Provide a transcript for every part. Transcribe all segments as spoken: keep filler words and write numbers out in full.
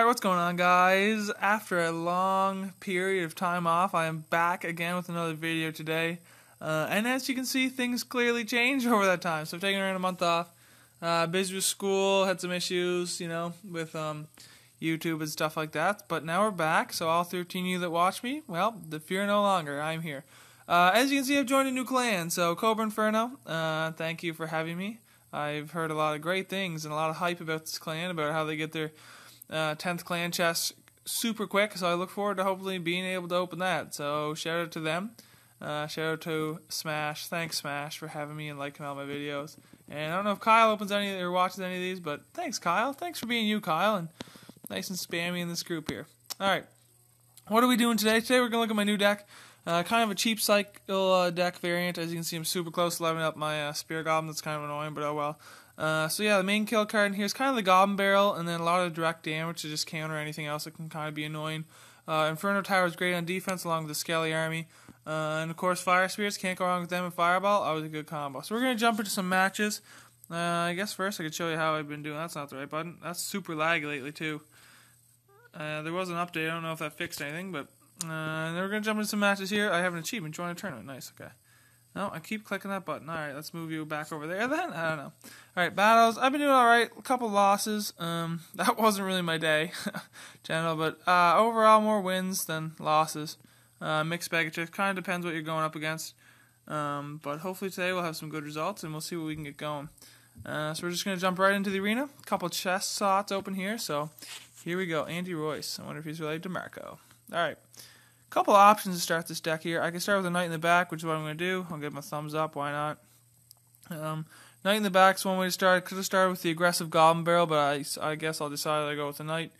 Alright, what's going on, guys? After a long period of time off, I am back again with another video today. Uh, and as you can see, things clearly changed over that time. So I've taken around a month off. Uh, busy with school, had some issues, you know, with um, YouTube and stuff like that. But now we're back, so all thirteen of you that watch me, well, the fear no longer. I'm here. Uh, as you can see, I've joined a new clan. So Cobra Inferno, uh, thank you for having me. I've heard a lot of great things and a lot of hype about this clan, about how they get their Uh, tenth clan chest super quick, so I look forward to hopefully being able to open that. So shout out to them, uh, shout out to Smash, thanks Smash for having me and liking all my videos. And I don't know if Kyle opens any or watches any of these, but thanks Kyle, thanks for being you, Kyle, and nice and spammy in this group here. All right, what are we doing today? Today we're gonna look at my new deck, uh, kind of a cheap cycle uh, deck variant. As you can see, I'm super close to leveling up my uh, Spear Goblin. That's kind of annoying, but oh well. Uh, so yeah, the main kill card in here is kind of the Goblin Barrel, and then a lot of direct damage to just counter anything else that can kind of be annoying. Uh, Inferno Tower is great on defense, along with the Skelly Army. Uh, and of course, Fire Spirits, can't go wrong with them, and Fireball, always a good combo. So we're going to jump into some matches. Uh, I guess first I could show you how I've been doing. That's not the right button. That's super laggy lately, too. Uh, there was an update, I don't know if that fixed anything, but uh, and then we're going to jump into some matches here. I have an achievement, join a tournament, nice, okay. No, I keep clicking that button. Alright, let's move you back over there then. I don't know. Alright, battles. I've been doing alright. A couple losses. Um, that wasn't really my day, general, but uh, overall more wins than losses. Uh, mixed bag of tricks. Kind of depends what you're going up against. Um, but hopefully today we'll have some good results and we'll see what we can get going. Uh, so we're just going to jump right into the arena. A couple chest slots open here. So here we go. Andy Royce. I wonder if he's related to Marco. Alright. Couple options to start this deck here. I can start with a knight in the back, which is what I'm going to do. I'll give him a thumbs up, why not? Um, knight in the back is one way to start. I could have started with the aggressive Goblin Barrel, but I, I guess I'll decide that I go with the knight.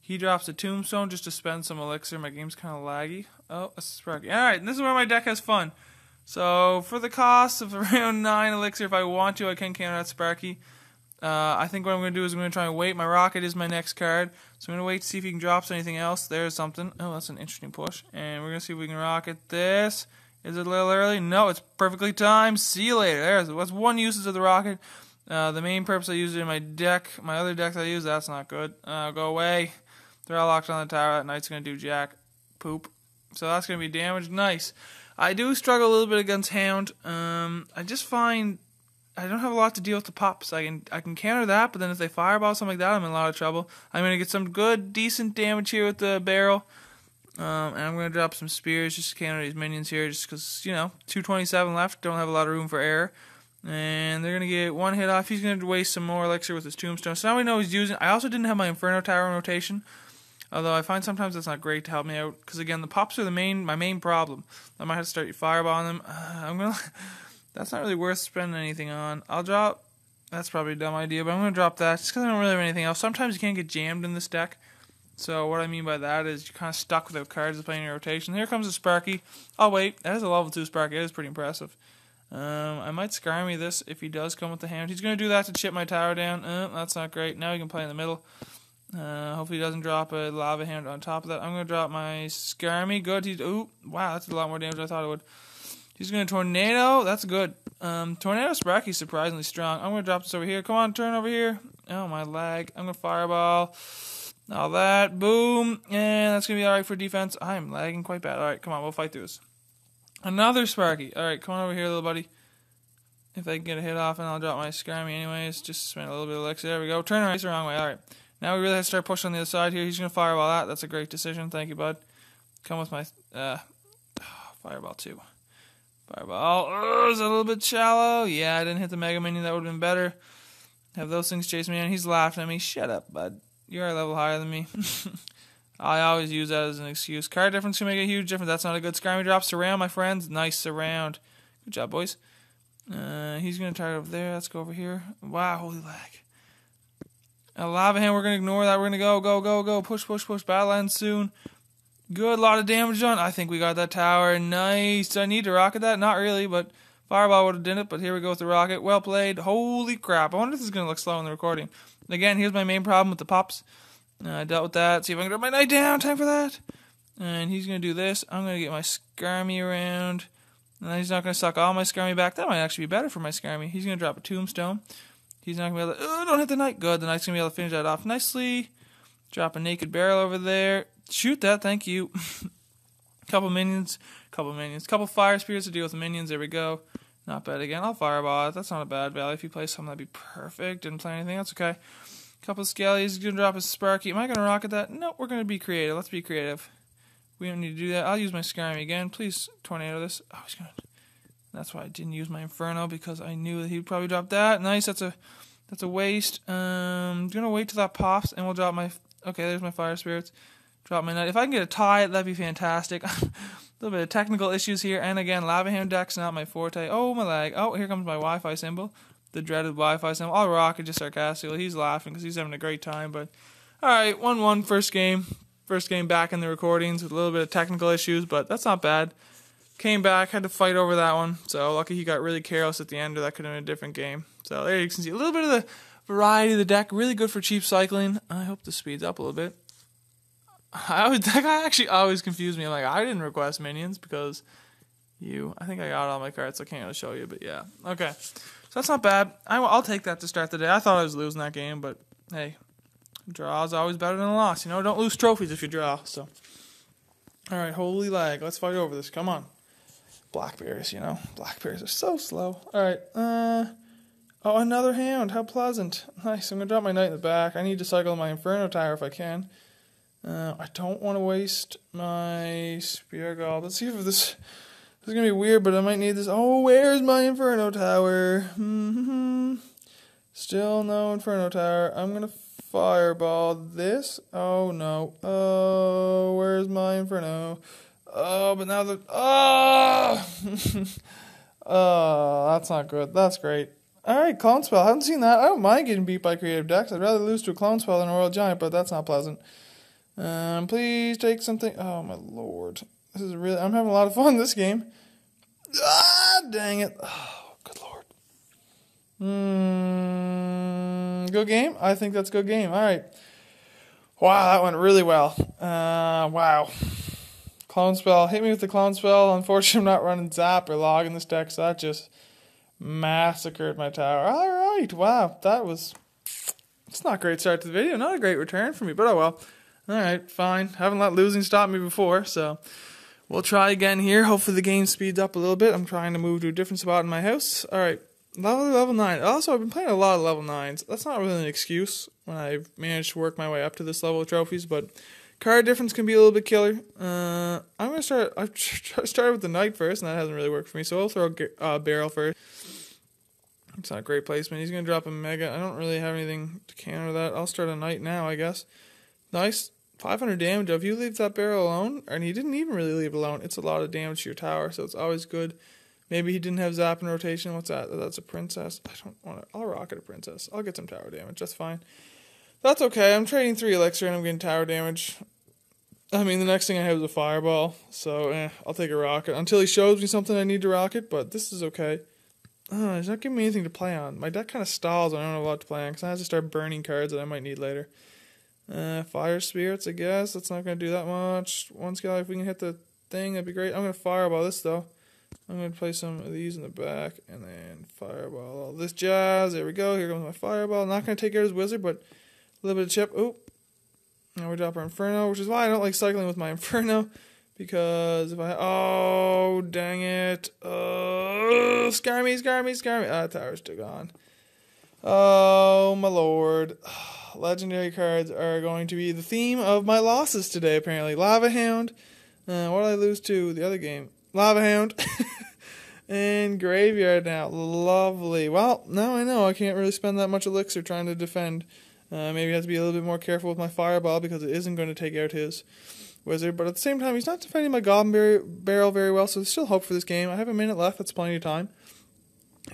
He drops a tombstone just to spend some elixir. My game's kind of laggy. Oh, that's Sparky. Alright, and this is where my deck has fun. So, for the cost of around nine elixir, if I want to, I can counter that Sparky. Uh, I think what I'm going to do is I'm going to try and wait. My Rocket is my next card, so I'm going to wait to see if he can drop anything else. There's something. Oh, that's an interesting push. And we're going to see if we can Rocket this. Is it a little early? No, it's perfectly timed. See you later. There's what's one usage of the Rocket. Uh, the main purpose I use it in my deck. My other decks I use, that's not good. Uh, go away. They're all locked on the tower. That knight's going to do jack poop. So that's going to be damage. Nice. I do struggle a little bit against Hound. Um, I just find I don't have a lot to deal with the pops. I can I can counter that, but then if they fireball something like that, I'm in a lot of trouble. I'm going to get some good, decent damage here with the barrel. Um, and I'm going to drop some spears just to counter these minions here, just because, you know, two twenty-seven left, don't have a lot of room for error. And they're going to get one hit off. He's going to waste some more elixir with his tombstone. So now we know he's using I also didn't have my Inferno Tower in rotation, although I find sometimes that's not great to help me out, because again, the pops are the main my main problem. I might have to start fireballing them. Uh, I'm going to That's not really worth spending anything on. I'll drop, that's probably a dumb idea, but I'm going to drop that just because I don't really have anything else. Sometimes you can't get jammed in this deck. So what I mean by that is you're kind of stuck without cards playing in your rotation. Here comes a Sparky. Oh wait, that is a level two Sparky. That is pretty impressive. Um, I might Skarmy this if he does come with the hand. He's going to do that to chip my tower down. Uh, that's not great. Now he can play in the middle. Uh, hopefully he doesn't drop a Lava Hound on top of that. I'm going to drop my Skarmy. Good. He's, ooh, wow, that's a lot more damage than I thought it would. He's going to tornado. That's good. Um, tornado Sparky's surprisingly strong. I'm going to drop this over here. Come on, turn over here. Oh, my lag. I'm going to fireball. All that. Boom. And that's going to be all right for defense. I'm lagging quite bad. All right, come on. We'll fight through this. Another Sparky. All right, come on over here, little buddy. If I can get a hit off, and I'll drop my Skarmy anyways. Just spend a little bit of elixir. There we go. Turn around. It's the wrong way. All right. Now we really have to start pushing on the other side here. He's going to fireball that. That's a great decision. Thank you, bud. Come with my uh, fireball, too. Fireball. Oh, is a little bit shallow. Yeah, I didn't hit the Mega Minion. That would have been better. Have those things chase me, and he's laughing at me. Shut up, bud. You're a level higher than me. I always use that as an excuse. Card difference can make a huge difference. That's not a good Skarmy drop. Surround, my friends. Nice surround. Good job, boys. Uh, he's going to target over there. Let's go over here. Wow, holy lag. A Lava Hand. We're going to ignore that. We're going to go, go, go, go. Push, push, push. Battle ends soon. Good, lot of damage done. I think we got that tower. Nice. I need to rocket that. Not really, but fireball would have done it. But here we go with the rocket. Well played. Holy crap. I wonder if this is going to look slow in the recording. Again, here's my main problem with the pops. Uh, I dealt with that. See if I can drop my knight down. Time for that. And he's going to do this. I'm going to get my Skarmy around. And then he's not going to suck all my Skarmy back. That might actually be better for my Skarmy. He's going to drop a tombstone. He's not going to be able to. Oh, don't hit the knight. Good. The knight's going to be able to finish that off nicely. Drop a Naked Barrel over there. Shoot that, thank you. Couple minions, couple minions, couple Fire Spirits to deal with the minions. There we go. Not bad again. I'll Fireball it. That's not a bad value. If you play something, that'd be perfect. Didn't play anything. That's okay. Couple of Skellies. Gonna drop a Sparky. Am I gonna rocket that? No, we're gonna be creative. Let's be creative. We don't need to do that. I'll use my Skarmy again. Please tornado this. Oh, he's gonna. That's why I didn't use my Inferno, because I knew that he'd probably drop that. Nice. That's a that's a waste. Um, gonna wait till that pops, and we'll drop my. Okay, there's my Fire Spirits. Drop my Nut. If I can get a tie, that'd be fantastic. A little bit of technical issues here. And again, Lava Hound deck's not my forte. Oh, my lag. Oh, here comes my Wi-Fi symbol. The dreaded Wi-Fi symbol. I'll rock it just sarcastically. He's laughing because he's having a great time. But, all right, one one first game. First game back in the recordings with a little bit of technical issues, but that's not bad. Came back, had to fight over that one. So, lucky he got really careless at the end, or that could have been a different game. So, there you can see a little bit of the variety of the deck. Really good for cheap cycling. I hope this speeds up a little bit. I would, that guy actually always confused me. I'm like, I didn't request minions because you... I think I got all my cards, so I can't really show you, but yeah. Okay, so that's not bad. I, I'll take that to start the day. I thought I was losing that game, but hey, draw is always better than a loss. You know, don't lose trophies if you draw, so... Alright, holy lag. Let's fight over this. Come on. Black bears, you know. Black bears are so slow. Alright, uh... oh, another Hound. How pleasant. Nice. I'm going to drop my Knight in the back. I need to cycle my Inferno Tower if I can. Uh, I don't want to waste my Spear Gall. Let's see if this, this is going to be weird, but I might need this. Oh, where's my Inferno Tower? Mm-hmm. Still no Inferno Tower. I'm going to Fireball this. Oh, no. Oh, where's my Inferno? Oh, but now the... Oh! Oh, that's not good. That's great. Alright, Clone Spell. I haven't seen that. I don't mind getting beat by creative decks. I'd rather lose to a Clone Spell than a Royal Giant, but that's not pleasant. Um, please take something. Oh my lord, this is really. I'm having a lot of fun this game. Ah, dang it! Oh, good lord. Hmm. Good game. I think that's good game. All right. Wow, that went really well. Uh, wow. Clone Spell hit me with the Clone Spell. Unfortunately, I'm not running Zap or Log in this deck, so that just massacred my tower. All right. Wow, that was. It's not a great start to the video. Not a great return for me, but oh well. Alright, fine. Haven't let losing stop me before, so we'll try again here. Hopefully the game speeds up a little bit. I'm trying to move to a different spot in my house. Alright, level level nine. Also, I've been playing a lot of level nines. That's not really an excuse when I've managed to work my way up to this level of trophies, but card difference can be a little bit killer. Uh, I'm going to start... I started with the Knight first, and that hasn't really worked for me, so I'll throw a uh, Barrel first. It's not a great placement. He's going to drop a Mega. I don't really have anything to counter that. I'll start a Knight now, I guess. Nice. five hundred damage. If you leave that barrel alone, and he didn't even really leave it alone, it's a lot of damage to your tower, so it's always good. Maybe he didn't have Zap in rotation. What's that? That's a Princess. I don't want to. I'll rocket a Princess. I'll get some tower damage. That's fine. That's okay. I'm trading three Elixir and I'm getting tower damage. I mean, the next thing I have is a Fireball, so eh, I'll take a rocket. Until he shows me something I need to rocket, but this is okay. Uh, he's not giving me anything to play on. My deck kind of stalls and I don't have a lot to play on, because I have to start burning cards that I might need later. Uh, Fire Spirits, I guess. That's not going to do that much. One Skelly, if we can hit the thing, that'd be great. I'm going to Fireball this, though. I'm going to play some of these in the back, and then Fireball all this jazz. There we go. Here comes my Fireball. Not going to take care of his Wizard, but a little bit of chip. Oop. Now we drop our Inferno, which is why I don't like cycling with my Inferno, because if I... Oh, dang it. Uh, Skarmy, Skarmy, Skarmy. Ah, tower's still gone. Oh, my lord. Legendary cards are going to be the theme of my losses today, apparently. Lava Hound. Uh, what did I lose to the other game? Lava Hound. And Graveyard now. Lovely. Well, now I know I can't really spend that much elixir trying to defend. Uh, maybe I have to be a little bit more careful with my Fireball because it isn't going to take out his Wizard. But at the same time, he's not defending my Goblin Barrel very well, so there's still hope for this game. I have a minute left. That's plenty of time.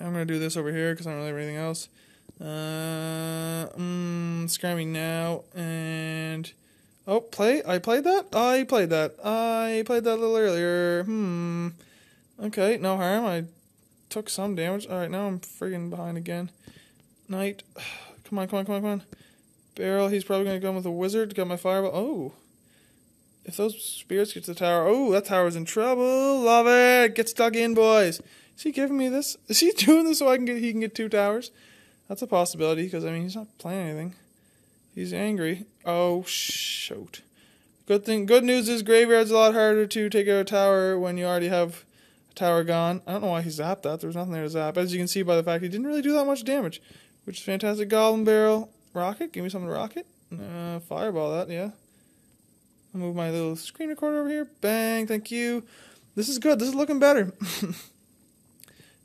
I'm going to do this over here because I don't really have anything else. Uh, mm, Skarmy now, and, oh, play, I played that, I played that, I played that a little earlier, hmm, okay, no harm, I took some damage, alright, now I'm friggin' behind again, Knight, come on, come on, come on, come on, Barrel, he's probably gonna go with a Wizard, got my Fireball, oh, if those Spirits get to the tower, oh, that tower's in trouble, love it, get stuck in, boys, is he giving me this, is he doing this so I can get, he can get two towers? That's a possibility, because, I mean, he's not playing anything. He's angry. Oh, shoot. Good thing. Good news is Graveyard's a lot harder to take out a tower when you already have a tower gone. I don't know why he zapped that. There was nothing there to zap. As you can see by the fact he didn't really do that much damage, which is fantastic. Goblin Barrel. Rocket? Give me something to rocket. Uh, fireball that, yeah. I'll move my little screen recorder over here. Bang, thank you. This is good. This is looking better.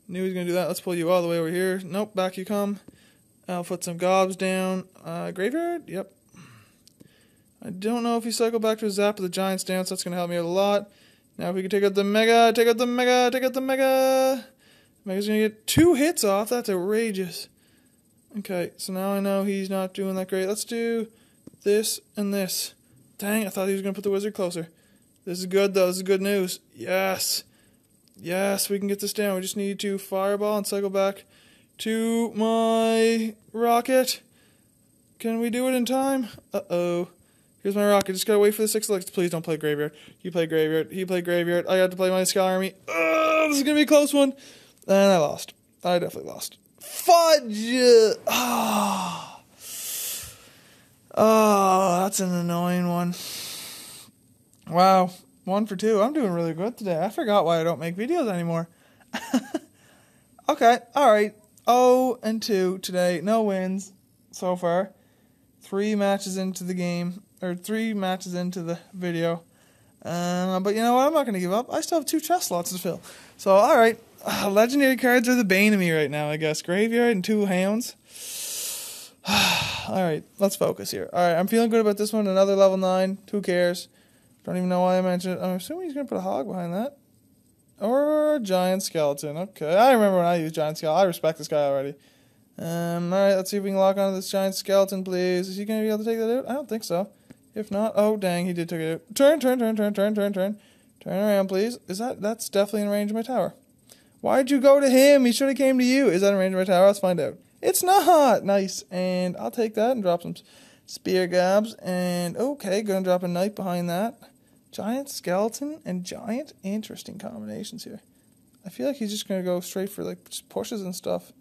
Knew he was going to do that. Let's pull you all the way over here. Nope, back you come. I'll put some gobs down. Uh, graveyard? Yep. I don't know if you cycle back to a zap of the Giant's Dance. That's going to help me out a lot. Now if we can take out the Mega, take out the Mega, take out the Mega. Mega's going to get two hits off. That's outrageous. Okay, so now I know he's not doing that great. Let's do this and this. Dang, I thought he was going to put the wizard closer. This is good, though. This is good news. Yes. Yes, we can get this down. We just need to fireball and cycle back to my rocket. Can we do it in time? Uh-oh. Here's my rocket. Just gotta wait for the six elixir. Please don't play Graveyard. You play Graveyard. He played Graveyard. I got to play my Skelly Army. Oh, this is gonna be a close one. And I lost. I definitely lost. Fudge! Ah, oh. Oh, that's an annoying one. Wow. One for two. I'm doing really good today. I forgot why I don't make videos anymore. Okay, alright. oh and two today. No wins so far. Three matches into the game. Or three matches into the video. Uh, but you know what? I'm not going to give up. I still have two chest slots to fill. So, alright. Uh, legendary cards are the bane of me right now, I guess. Graveyard and two hounds. Alright, let's focus here. Alright, I'm feeling good about this one. Another level nine. Who cares? Don't even know why I mentioned it. I'm assuming he's going to put a hog behind that. Or a giant skeleton. Okay, I remember when I used giant skeleton. I respect this guy already. Um, alright, let's see if we can lock onto this giant skeleton, please. Is he going to be able to take that out? I don't think so. If not, oh dang, he did take it out. Turn, turn, turn, turn, turn, turn, turn. Turn around, please. Is that, that's definitely in range of my tower. Why'd you go to him? He should have came to you. Is that in range of my tower? Let's find out. It's not! Nice. And I'll take that and drop some spear gobs. And okay, gonna drop a knife behind that. Giant skeleton and giant. Interesting combinations here. I feel like he's just gonna go straight for like just pushes and stuff.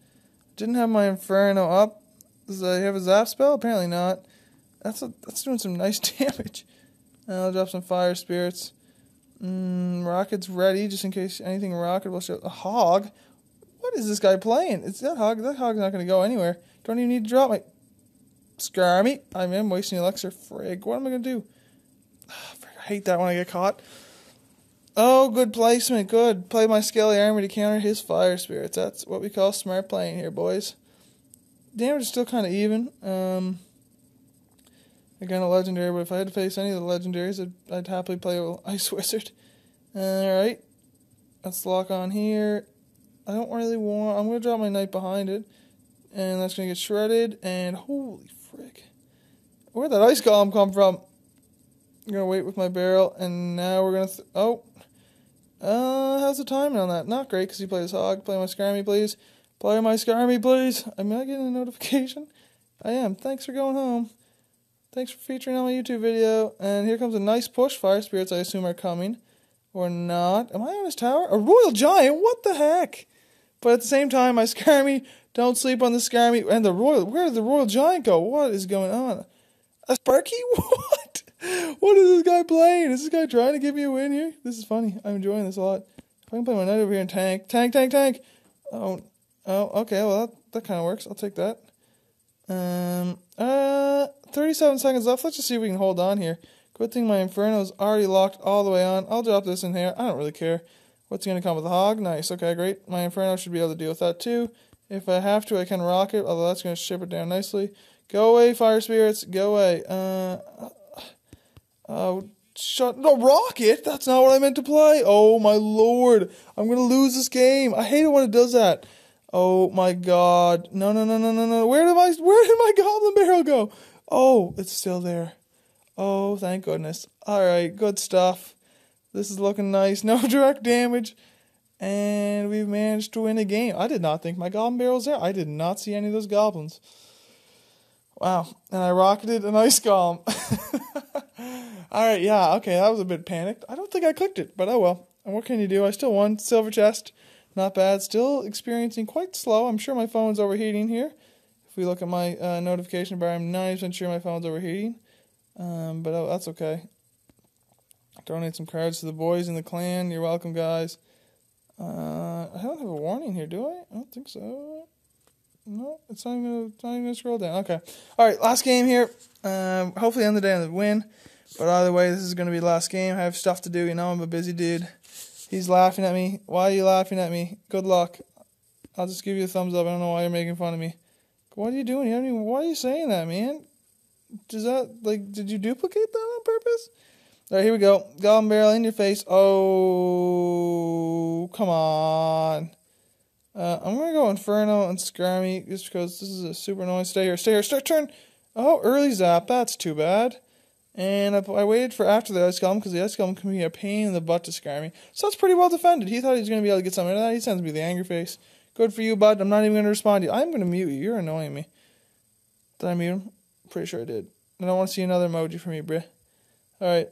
Didn't have my Inferno up. Does I have a zap spell? Apparently not. That's a, that's doing some nice damage. And I'll drop some fire spirits. Mm, rocket's ready, just in case anything rocket will show. A hog? What is this guy playing? It's that hog. That hog's not going to go anywhere. Don't even need to drop my... Skarmy. I am wasting elixir. Frig. What am I going to do? Oh, frig, I hate that when I get caught. Oh, good placement. Good. Play my Skelly Army to counter his fire spirits. That's what we call smart playing here, boys. Damage is still kind of even. Um... Again, a legendary, but if I had to face any of the legendaries, I'd, I'd happily play with Ice Wizard. Alright. Let's lock on here. I don't really want... I'm going to drop my knight behind it. And that's going to get shredded. And holy frick. Where'd that Ice Golem come from? I'm going to wait with my barrel. And now we're going to... Oh. Uh, how's the timing on that? Not great, because he plays Hog. Play my Skarmy, please. Play my Skarmy, please. Am I getting a notification? I am. Thanks for going home. Thanks for featuring on my YouTube video. And here comes a nice push. Fire Spirits, I assume, are coming. Or not. Am I on his tower? A Royal Giant? What the heck? But at the same time, my Skarmy, don't sleep on the Skarmy. And the Royal, where did the Royal Giant go? What is going on? A Sparky? What? What is this guy playing? Is this guy trying to give me a win here? This is funny. I'm enjoying this a lot. If I can play my knight over here and tank. Tank, tank, tank. Oh, oh okay. Well, that, that kind of works. I'll take that. Um, uh, thirty-seven seconds left. Let's just see if we can hold on here. Good thing my Inferno's already locked all the way on. I'll drop this in here. I don't really care. What's going to come with the hog? Nice. Okay, great. My Inferno should be able to deal with that too. If I have to, I can rock it, although that's going to ship it down nicely. Go away, Fire Spirits. Go away. Uh, oh, shut, no, rocket? That's not what I meant to play. Oh, my lord. I'm going to lose this game. I hate it when it does that. Oh my god. No, no, no, no, no, no. Where did my, where did my Goblin Barrel go? Oh, it's still there. Oh, thank goodness. Alright, good stuff. This is looking nice. No direct damage. And we've managed to win a game. I did not think my Goblin Barrel was there. I did not see any of those goblins. Wow. And I rocketed an Ice Golem. Alright, yeah, okay. That was a bit panicked. I don't think I clicked it, but oh well. And what can you do? I still won. Silver chest. Not bad. Still experiencing quite slow. I'm sure my phone's overheating here. If we look at my uh, notification bar, I'm ninety percent sure my phone's overheating. Um, but oh, that's okay. Donate some cards to the boys in the clan. You're welcome, guys. Uh, I don't have a warning here, do I? I don't think so. No, it's not even gonna, it's not even gonna scroll down. Okay. All right, last game here. Um, hopefully end the day on the win. But either way, this is going to be the last game. I have stuff to do. You know, I'm a busy dude. He's laughing at me. Why are you laughing at me? Good luck. I'll just give you a thumbs up. I don't know why you're making fun of me. What are you doing? You don't even, why are you saying that, man? Does that, like, did you duplicate that on purpose? All right, here we go. Goblin Barrel in your face. Oh, come on. Uh, I'm going to go Inferno and Skarmy just because this is a super annoying. Stay here. Stay here. Start turn. Oh, early zap. That's too bad. And I, I waited for after the Ice Golem because the Ice Golem can be a pain in the butt to Skarmy. So that's pretty well defended. He thought he was going to be able to get something out of that. He sends me the angry face. Good for you, bud. I'm not even going to respond to you. I'm going to mute you. You're annoying me. Did I mute him? Pretty sure I did. I don't want to see another emoji from you, bruh. Alright.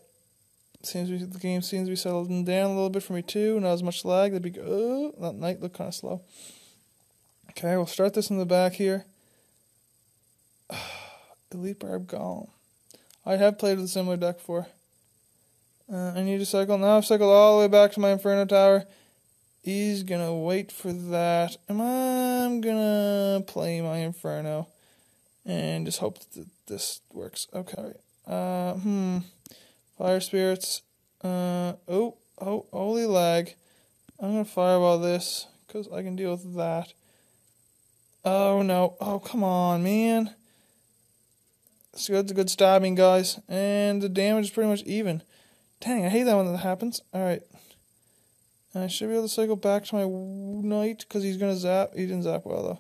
Seems we, the game seems to be settling down a little bit for me, too. Not as much lag. That'd be, oh, that night looked kind of slow. Okay, we'll start this in the back here. Elite Barb Golem. I have played with a similar deck before. Uh, I need to cycle. Now I've cycled all the way back to my Inferno Tower. He's gonna wait for that. And I'm gonna play my Inferno. And just hope that this works. Okay. Uh, hmm. Fire Spirits. Uh, oh, oh, holy lag. I'm gonna fireball this. Because I can deal with that. Oh, no. Oh, come on, man. So that's a good stabbing, guys. And the damage is pretty much even. Dang, I hate that when that happens. Alright. I should be able to cycle back to my knight, because he's going to zap. He didn't zap well, though.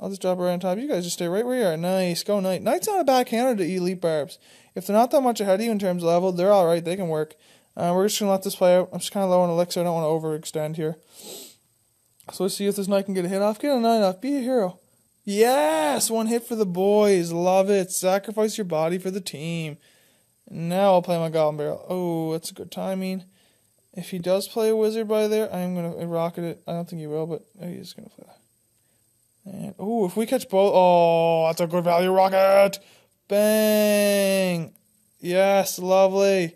I'll just drop around top. You guys just stay right where you are. Nice. Go, knight. Knight's not a backhander to Elite Barbs. If they're not that much ahead of you in terms of level, they're alright. They can work. Uh, we're just going to let this play out. I'm just kind of low on elixir. I don't want to overextend here. So let's see if this knight can get a hit off. Get a knight off. Be a hero. Yes! One hit for the boys. Love it. Sacrifice your body for the team. Now I'll play my Goblin Barrel. Oh, that's good timing. If he does play a wizard by there, I'm going to rocket it. I don't think he will, but he's going to play that. And, oh, if we catch both. Oh, that's a good value rocket. Bang. Yes, lovely.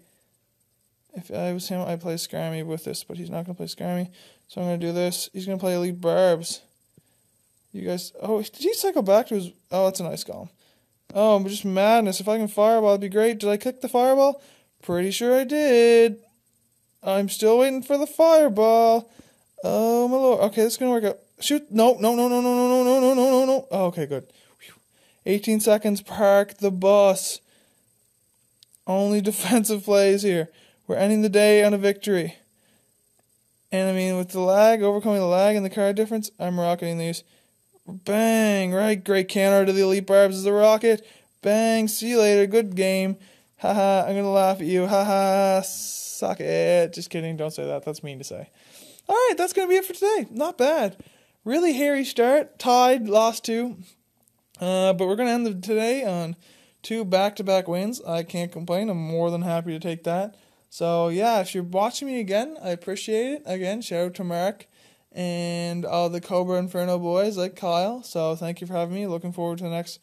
If I was him, I'd play Skarmy with this, but he's not going to play Skarmy. So I'm going to do this. He's going to play Elite Barbs. You guys. Oh, did he cycle back to his. Oh, that's an Ice Golem. Oh, just madness. If I can fireball, it'd be great. Did I click the fireball? Pretty sure I did. I'm still waiting for the fireball. Oh, my lord. Okay, this is going to work out. Shoot. No, no, no, no, no, no, no, no, no, no, no. Oh, okay, good. Whew. eighteen seconds. Park the bus. Only defensive plays here. We're ending the day on a victory. And, I mean, with the lag, overcoming the lag and the card difference, I'm rocketing these. Bang. Right. Great counter to the Elite Barbs is the rocket. Bang. See you later. Good game. Haha, I'm going to laugh at you. Haha, suck it. Just kidding. Don't say that. That's mean to say. All right, that's going to be it for today. Not bad. Really hairy start. Tied, lost two. Uh, but we're going to end the, today on two back-to-back wins. I can't complain. I'm more than happy to take that. So, yeah, if you're watching me again, I appreciate it. Again, shout out to Mark and all the Cobra Inferno boys like Kyle. So, thank you for having me. Looking forward to the next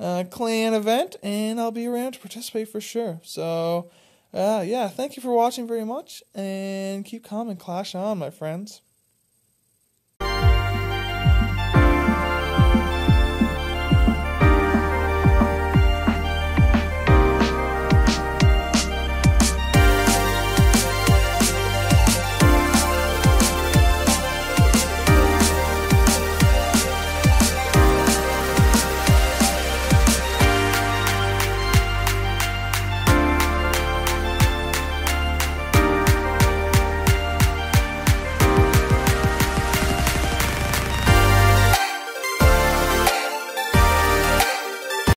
Uh, clan event, and I'll be around to participate for sure. So, uh, yeah, thank you for watching very much, and keep calm and clash on, my friends.